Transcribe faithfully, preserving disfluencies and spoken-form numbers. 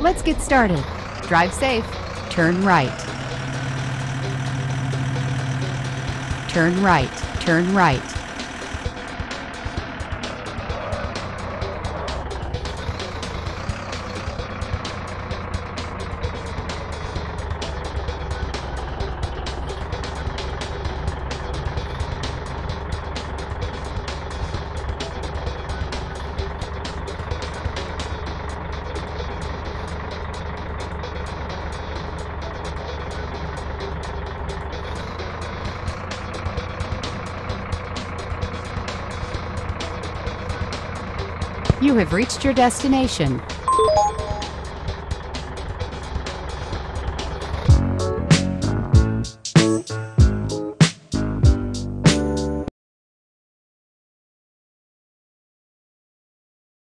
Let's get started. Drive safe. Turn right. Turn right. Turn right. You have reached your destination.